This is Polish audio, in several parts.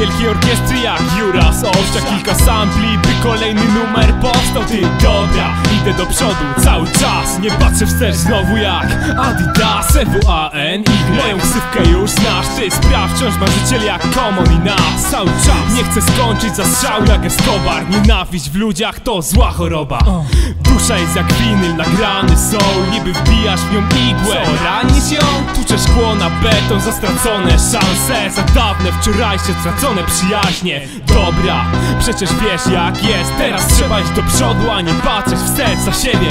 wielkiej orkiestry jak Jura z Ościa. Kilka sampli, by kolejny numer powstał. Ty, dobra, idę do przodu cały czas, nie patrzę wstecz znowu jak Adidas, Cwany. Moją ksywkę już znasz, ty spraw wciąż marzyciel jak Common i Nas. Cały czas nie chcę skończyć za strzał jak Escobar. Nienawiść w ludziach to zła choroba. Dusza jest jak winyl, nagrany soul, niby wbijasz w nią igłę. Co, ranisz ją? Tuczesz kłona, beton za stracone szanse, za dawne wczorajsze stracone przyjaźnie. Dobra, przecież wiesz jak jest, teraz trzeba iść do przodu, a nie patrzeć wstecz za siebie.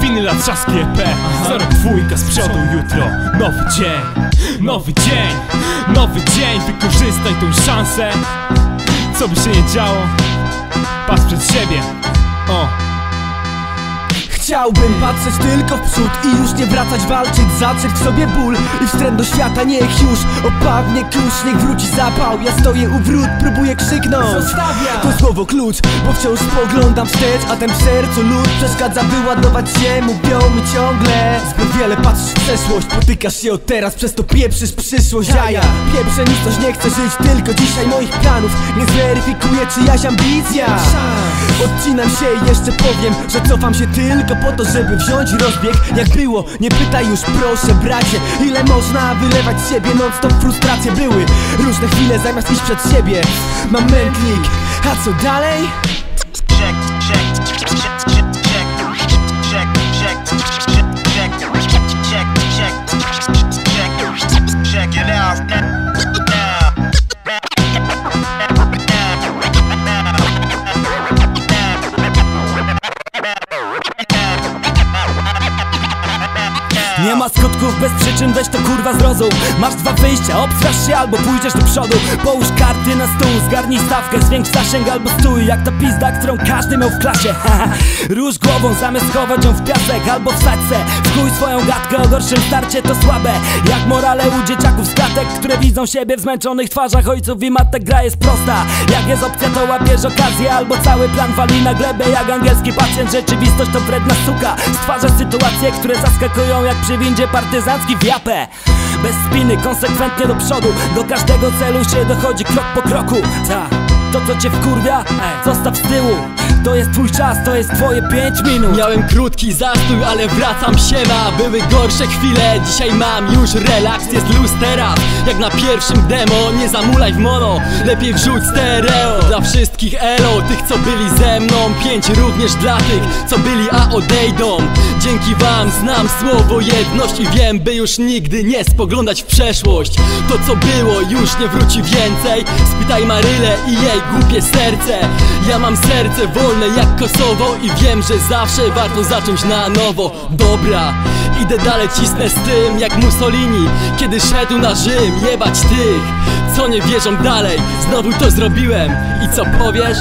Winyla trzaski EP, zarok dwójka z przodu, jutro nowy dzień. Nowy dzień, nowy dzień, wykorzystaj tą szansę. Co by się nie działo, patrz przed siebie. Chciałbym patrzeć tylko w przód i już nie wracać, walczyć, zatrzeć w sobie ból i wstręt do świata. Niech już opadnie kurz, niech wróci zapał. Ja stoję u wrót, próbuję krzyknąć zostawia to słowo klucz, bo wciąż spoglądam wstecz, a ten w sercu lód przeszkadza wyładować się. Mówią mi ciągle zbyt wiele, patrzysz w przeszłość, potykasz się o teraz, przez to pieprzysz przyszłość. Ja pieprzę nic, coś nie chcę żyć, tylko dzisiaj moich planów nie zweryfikuje czyjaś ambicja. Odcinam się i jeszcze powiem, że cofam się tylko po to, żeby wziąć rozbieg. Jak było, nie pytaj już proszę bracie, ile można wylewać z siebie non stop frustracje. Były różne chwile zamiast iść przed siebie, mam mętlik, a co dalej? Nie ma skutków bez przyczyn, weź to kurwa zrozum. Masz dwa wyjścia, obstrasz się albo pójdziesz do przodu. Połóż karty na stół, zgarnij stawkę, zwiększ zasięg albo stój jak ta pizda, którą każdy miał w klasie. Róż głową zamiast chować ją w piasek albo w saćce. Wkuj swoją gadkę o gorszym starcie, to słabe jak morale u dzieciaków z klatek, które widzą siebie w zmęczonych twarzach ojców i matek. Gra jest prosta, jak jest opcja to łapiesz okazję, albo cały plan wali na glebę jak angielski pacjent. Rzeczywistość to wredna suka, stwarza sytuacje, które zaskakują jak przy windzie partyzancki w japę. Bez spiny, konsekwentnie do przodu, do każdego celu się dochodzi krok po kroku. To co cię wkurwia, zostaw z tyłu. To jest twój czas, to jest twoje 5 minut. Miałem krótki zastój, ale wracam, siema. Były gorsze chwile, dzisiaj mam już relaks. Jest luz teraz, jak na pierwszym demo. Nie zamulaj w mono, lepiej wrzuć stereo. Dla wszystkich elo, tych co byli ze mną, 5 również dla tych, co byli a odejdą. Dzięki wam znam słowo jedność i wiem, by już nigdy nie spoglądać w przeszłość. To co było już nie wróci więcej, spytaj Marylę i jej głupie serce. Ja mam serce wolne jak Kosowo i wiem, że zawsze warto zacząć na nowo. Dobra, idę dalej, cisnę z tym jak Mussolini, kiedy szedł na Rzym. Jebać tych, co nie wierzą dalej, znowu to zrobiłem. I co powiesz?